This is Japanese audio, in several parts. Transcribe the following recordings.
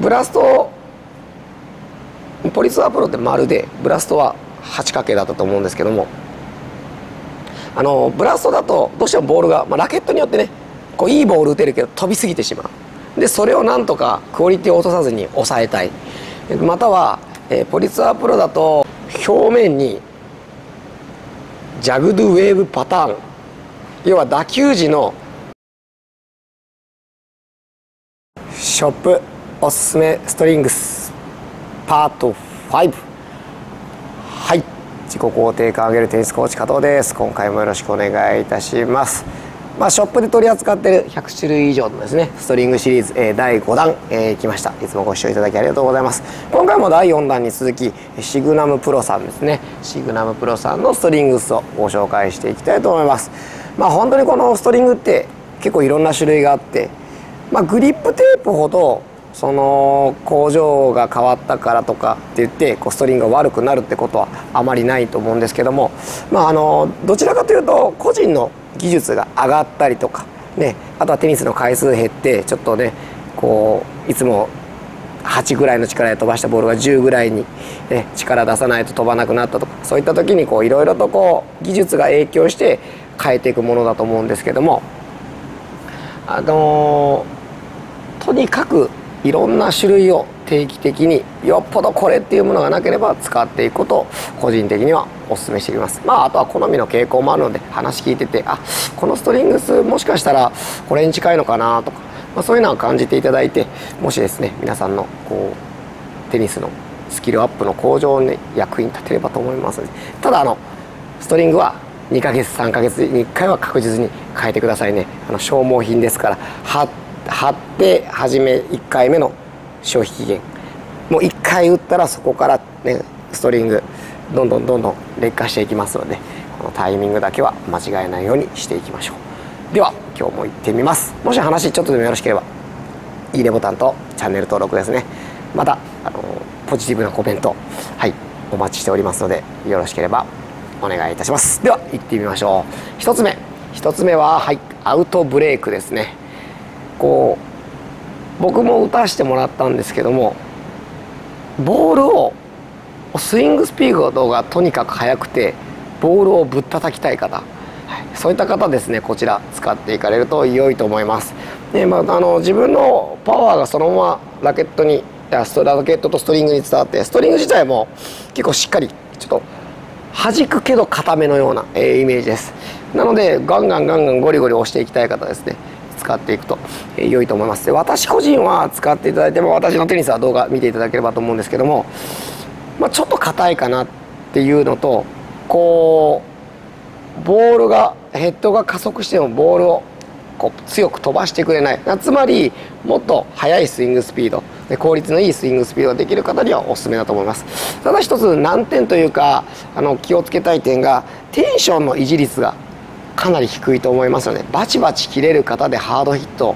ブラストポリスワープロって丸でブラストは8掛けだったと思うんですけども、ブラストだとどうしてもボールが、ラケットによってねこういいボール打てるけど飛びすぎてしまう。でそれをなんとかクオリティを落とさずに抑えたい。または、ポリツアープロだと表面にジャグドゥウェーブパターン、要は打球時のショップおすすめストリングスパート5。はい、自己肯定感を上げるテニスコーチ加藤です。今回もよろしくお願いいたします。ショップで取り扱っている100種類以上のですねストリングシリーズ、第5弾、来ました。いつもご視聴いただきありがとうございます。今回も第4弾に続きシグナムプロさんですね、シグナムプロさんのストリングスをご紹介していきたいと思います。本当にこのストリングって結構いろんな種類があって、グリップテープほどその工場が変わったからとかって言ってこうストリングが悪くなるってことはあまりないと思うんですけども、どちらかというと個人の技術が上がったりとか、あとはテニスの回数減ってちょっとねこういつも8ぐらいの力で飛ばしたボールが10ぐらいに、力出さないと飛ばなくなったとか、そういった時にいろいろとこう技術が影響して変えていくものだと思うんですけども、とにかくいろんな種類を定期的によっぽどこれっていうものがなければ使っていくことを個人的にはお勧めしています。あとは好みの傾向もあるので話聞いてて、このストリングスもしかしたらこれに近いのかなとか、そういうのは感じていただいて、もしですね皆さんのこうテニスのスキルアップの向上に役に立てればと思いますので、ただストリングは2ヶ月3ヶ月に1回は確実に変えてくださいね。消耗品ですから、貼って初め1回目の消費期限、もう1回打ったらそこから、ストリングどんどん劣化していきますので、このタイミングだけは間違えないようにしていきましょう。では今日も行ってみます。もし話ちょっとでもよろしければいいねボタンとチャンネル登録ですね。またポジティブなコメント、お待ちしておりますのでよろしければお願いいたします。では行ってみましょう。1つ目は、アウトブレイクですね。僕も打たせてもらったんですけども、ボールをスイングスピードがとにかく速くてボールをぶったたきたい方、そういった方ですね、こちら使っていかれると良いと思います。で、自分のパワーがそのままラケットとストリングに伝わって、ストリング自体も結構しっかりちょっと弾くけど固めのような、イメージです。なのでガンガンゴリゴリ押していきたい方ですね、使っていくと良いと思います。で、私個人は使っていただいても、私のテニスは動画見ていただければと思うんですけども、ちょっと硬いかなっていうのと、ボールがヘッドが加速してもボールをこう強く飛ばしてくれない、つまりもっと速いスイングスピードで効率のいいスイングスピードができる方にはおすすめだと思います。ただ一つ難点というか気をつけたい点が、テンションの維持率がかなり低いと思いますので、バチバチ切れる方でハードヒット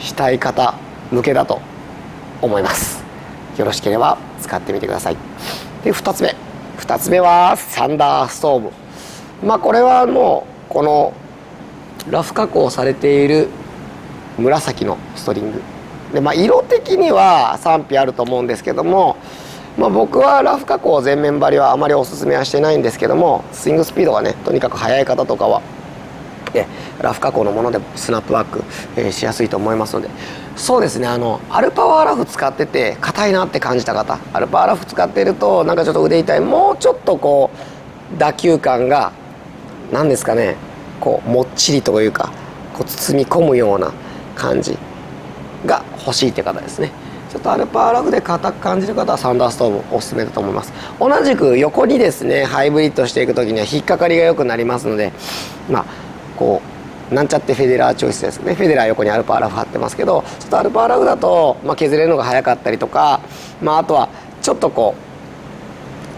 したい方向けだと思います。よろしければ使ってみてください。で、2つ目はサンダーストーム。これはもうこのラフ加工されている紫のストリングで、色的には賛否あると思うんですけども、僕はラフ加工全面張りはあまりおすすめはしてないんですけども、スイングスピードがとにかく速い方とかは、ラフ加工のものでもスナップバック、しやすいと思いますので、そうですね、アルパワーラフ使ってて硬いなって感じた方、アルパワーラフ使ってるとちょっと腕痛い、もうちょっとこう打球感が何ですかね、もっちりというか包み込むような感じが欲しいって方ですね。ちょっとアルパーラフで硬く感じる方はサンダーストームおすすめだと思います。同じく横にですねハイブリッドしていく時には引っかかりが良くなりますので、なんちゃってフェデラーチョイスですね。フェデラー横にアルパーラフ貼ってますけど、ちょっとアルパーラフだと、削れるのが早かったりとか、あとはちょっと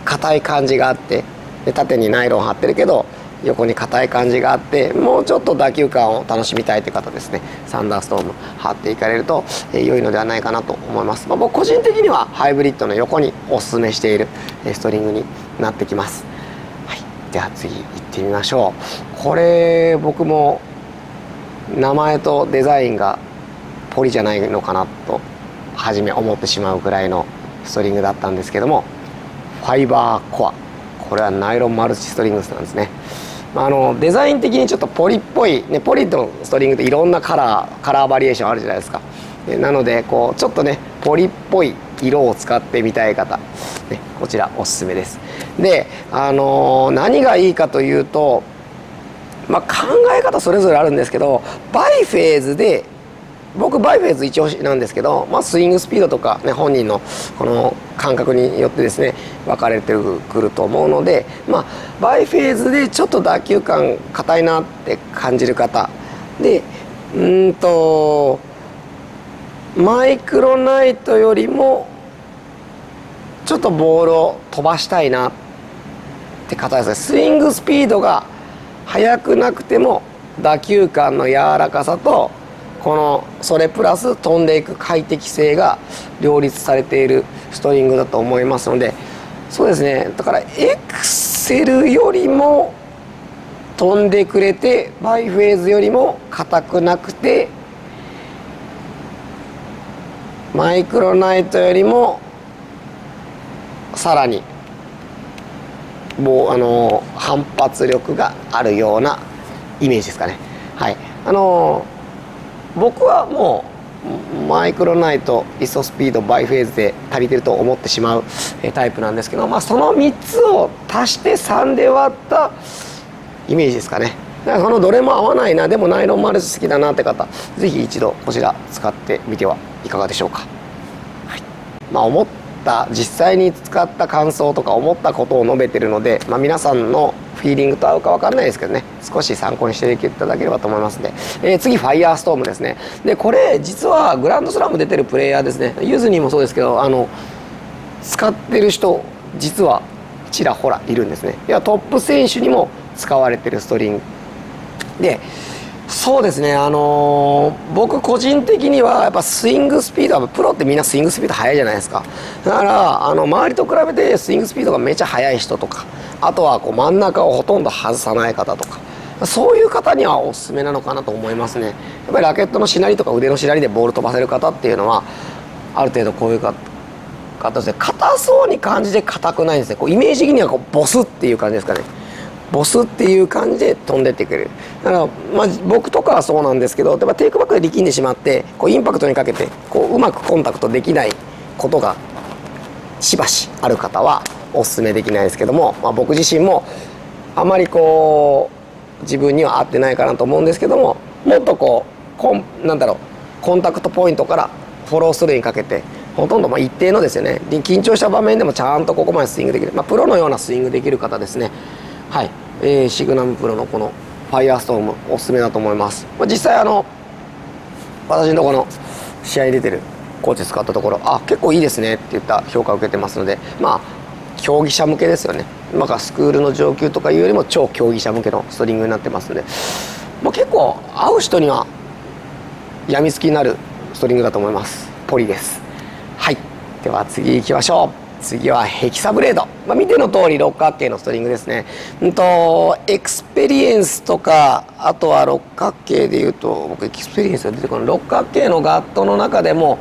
硬い感じがあって、で縦にナイロン貼ってるけど横に硬い感じがあって、もうちょっと打球感を楽しみたいという方ですね、サンダーストーム貼っていかれると良いのではないかなと思います。僕個人的にはハイブリッドの横におすすめしているストリングになってきます。では次行ってみましょう。これ僕も名前とデザインがポリじゃないのかなと初め思ってしまうぐらいのストリングだったんですけども、ファイバーコア、これはナイロンマルチストリングスなんですね。デザイン的にちょっとポリっぽい、ね、ポリのストリングっていろんなカラーバリエーションあるじゃないですか。なのでこうちょっとねポリっぽい色を使ってみたい方、ね、こちらおすすめです。で何がいいかというと、まあ、考え方それぞれあるんですけど、バイフェーズで僕バイフェーズ一押しなんですけど、まあ、スイングスピードとか、ね、本人のこの感覚によってですね分かれてくると思うので、まあ、バイフェーズでちょっと打球感硬いなって感じる方で、マイクロナイトよりもちょっとボールを飛ばしたいなって方ですね。スイングスピードが速くなくても打球感の柔らかさとこのそれプラス飛んでいく快適性が両立されているストリングだと思いますので、そうですね、だからエクセルよりも飛んでくれて、バイフェーズよりも硬くなくて、マイクロナイトよりもさらにもう反発力があるようなイメージですかね。はい、僕はもうマイクロナイト、イソスピード、バイフェーズで足りてると思ってしまうタイプなんですけど、まあ、その3つを足して3で割ったイメージですかね。だからどれも合わないな、でもナイロンマルチ好きだなって方、是非一度こちら使ってみてはいかがでしょうか。はい、まあ、実際に使った感想とか思ったことを述べてるので、まあ、皆さんのフィーリングと合うか分かんないですけどね、少し参考にしていただければと思いますので、次ファイアーストームですね。でこれ実はグランドスラム出てるプレイヤーですね、ユズにもそうですけど使ってる人実はちらほらいるんですね。いやトップ選手にも使われてるストリングで、そうですね、僕個人的にはやっぱスイングスピードはプロってみんなスイングスピード速いじゃないですか。だから周りと比べてスイングスピードがめちゃ速い人とか、あとはこう真ん中をほとんど外さない方とか、そういう方にはおすすめなのかなと思いますね。やっぱりラケットのしなりとか腕のしなりでボール飛ばせる方っていうのはある程度こういう方で、硬そうに感じて硬くないんですね。こうイメージ的にはこうボスっていう感じですかね。ボスっていう感じで飛んでってくれる。だから、まあ、僕とかはそうなんですけど、例えばテイクバックで力んでしまってこうインパクトにかけてうまくコンタクトできないことがしばしある方はおすすめできないですけども、まあ、僕自身もあまりこう自分には合ってないかなと思うんですけども、もっとこうコンタクトポイントからフォロースルーにかけて。ほとんどまあ一定のですよね、緊張した場面でもちゃんとここまでスイングできる、まあ、プロのようなスイングできる方ですね。はい、シグナムプロのこのファイアーストームおすすめだと思います。まあ、実際私のこの試合に出てるコーチ使ったところ、あ結構いいですねって言った評価を受けてますので、まあ競技者向けですよね。なんかスクールの上級とかいうよりも超競技者向けのストリングになってますので、まあ、結構合う人にはやみつきになるストリングだと思います。ポリです。はい、では次行きましょう。次はヘキサブレード、まあ、見ての通り六角形のストリングですね。エクスペリエンスとか、あとは六角形でいうと僕エクスペリエンスが出てこない、六角形のガットの中でも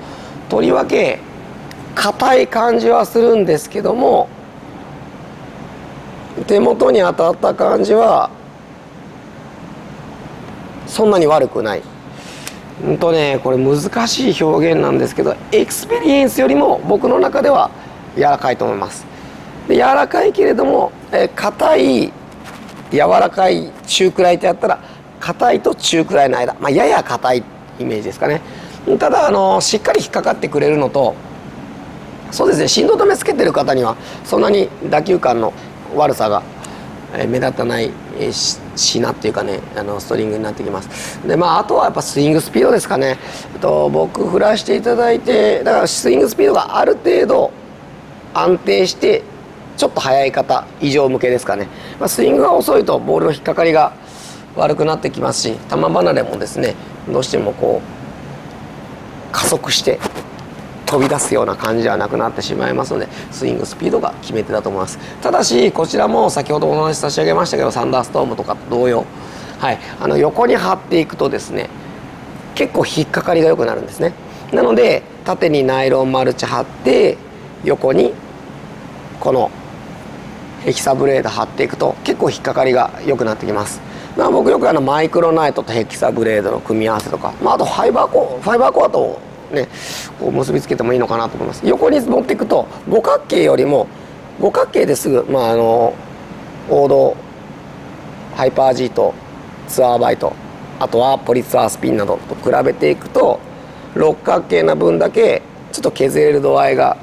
とりわけ硬い感じはするんですけども、手元に当たった感じはそんなに悪くない。これ難しい表現なんですけど、エクスペリエンスよりも僕の中では柔らかいと思います。で柔らかいけれども硬い、柔らかい、中くらいってやったら硬いと中くらいの間、まあ、やや硬いイメージですかね。ただしっかり引っかかってくれるのと、そうですね、振動止めつけてる方にはそんなに打球感の悪さが目立たない品っていうかね、ストリングになってきます。でまああとはやっぱスイングスピードですかね。僕振らせていただいて、だからスイングスピードがある程度安定してちょっと速い方以上向けですかね。まあ、スイングが遅いとボールの引っかかりが悪くなってきますし、球離れもですねどうしてもこう加速して飛び出すような感じではなくなってしまいますので、スイングスピードが決め手だと思います。ただしこちらも先ほどお話し差し上げましたけど、サンダーストームとかと同様、はい、横に張っていくとですね結構引っかかりが良くなるんですね。なので縦にナイロンマルチ貼って横にこのヘキサブレード貼っていくと結構引っかかりが良くなってきます。まあ僕よくマイクロナイトとヘキサブレードの組み合わせとか、まあ、あとファイバーコアとねこう結びつけてもいいのかなと思います。横に持っていくと五角形よりも五角形ですぐ、まあ、王道ハイパー G とツアーバイト、あとはポリツアースピンなどと比べていくと六角形な分だけちょっと削れる度合いが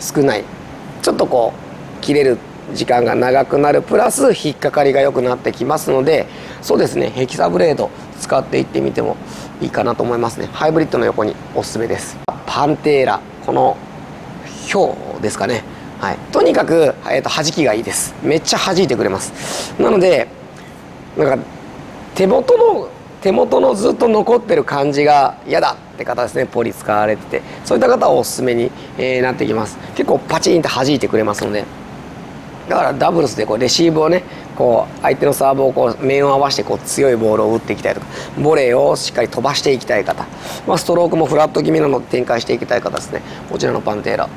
少ない、ちょっとこう切れる時間が長くなるプラス引っかかりが良くなってきますので、そうですね、ヘキサブレード使っていってみてもいいかなと思いますね。ハイブリッドの横におすすめです。パンテーラ、このヒョウですかね、はい、とにかく、弾きがいいです。めっちゃ弾いてくれます。なのでなんか手元のずっと残ってる感じが嫌だって方ですね、ポリ使われてて、そういった方はおすすめになってきます。結構パチンと弾いてくれますので、だからダブルスでこうレシーブをね、こう相手のサーブをこう面を合わせてこう強いボールを打っていきたいとか、ボレーをしっかり飛ばしていきたい方、まあ、ストロークもフラット気味なので展開していきたい方ですね、こちらのパンテーラ、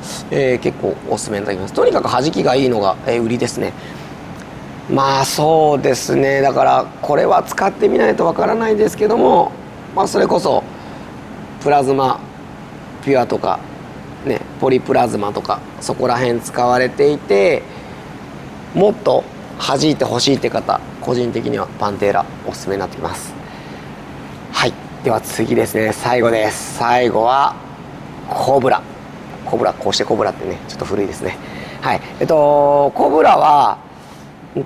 結構おすすめいただきます。とにかく弾きがいいのが、売りですね。まあそうですね、だからこれは使ってみないとわからないですけども、まあ、それこそプラズマピュアとか、ね、ポリプラズマとかそこら辺使われていて、もっと弾いてほしいって方、個人的にはパンテーラおすすめになってきます。はい、では次ですね、最後です。最後はコブラ、こうしてコブラってねちょっと古いですね。はい、コブラはイ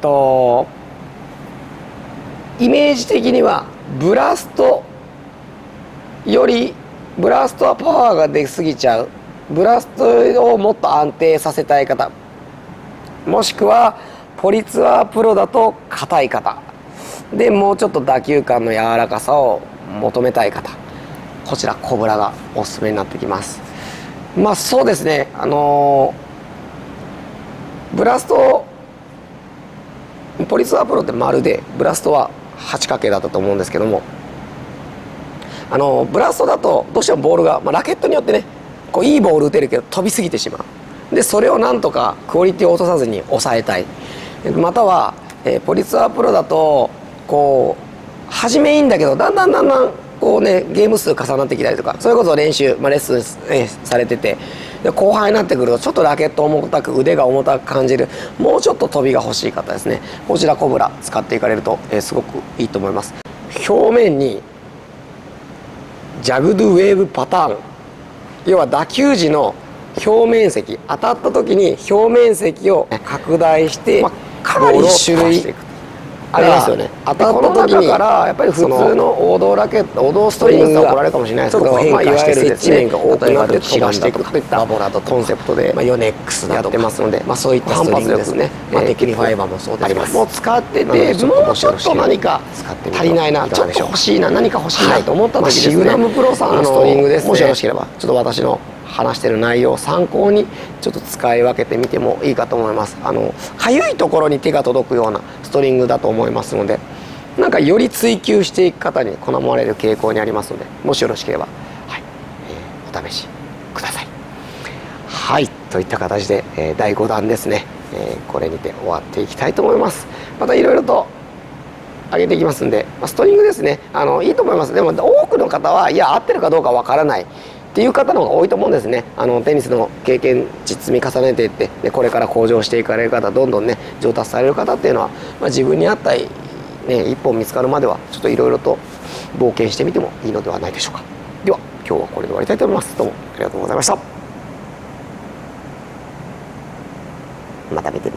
メージ的にはブラストはパワーが出過ぎちゃう、ブラストをもっと安定させたい方、もしくはポリツアープロだと硬い方で、もうちょっと打球感の柔らかさを求めたい方、こちらコブラがおすすめになってきます。まあそうですね、ブラストポリツアープロって丸で、ブラストは8掛けだったと思うんですけども、ブラストだとどうしてもボールが、まあ、ラケットによってねこういいボール打てるけど飛びすぎてしまう。でそれをなんとかクオリティを落とさずに抑えたい、または、ポリツアープロだとこう初めいいんだけどだんだんこうねゲーム数重なってきたりとか、それこそ練習、まあ、レッスンされてて、で後半になってくるとちょっとラケット重たく腕が重たく感じる、もうちょっと飛びが欲しい方ですね、こちらコブラ使っていかれると、すごくいいと思います。表面にジャグドゥウェーブパターン、要は打球時の表面積、当たった時に表面積を拡大して、まあ、かなり種類ありますよね。当たった時にからやっぱり普通の王道ラケット、王道ストリングスが怒られるかもしれないですけど、まあいわゆる接地面が多くなって飛ばしていくといったラボラとコンセプトで、まあヨネックスだとかやってますので、まあそういった反発力ですね。まあテキニファイバーもそうですけど、もう使っててもうちょっと何か足りないな、ちょっと欲しいな、何か欲しいなと思った時ですね。シグナムプロさんのストリングですね。もしよろしければちょっと私の話してる内容を参考にちょっと使い分けてみてもいいかと思います。かゆいところに手が届くようなストリングだと思いますので、なんかより追求していく方に好まれる傾向にありますので、もしよろしければ、はい、お試しください。はい、といった形で、第5弾ですね、これにて終わっていきたいと思います。またいろいろと上げていきますんで、ストリングですね、いいと思います。でも多くの方はいや合ってるかどうかわからないっていう方の方が多いと思うんですね。テニスの経験値積み重ねていって、ね、これから向上していかれる方、どんどんね上達される方っていうのは、まあ、自分に合った、ね、一本見つかるまではちょっといろいろと冒険してみてもいいのではないでしょうか。では今日はこれで終わりたいと思います。どうもありがとうございました。また見てね。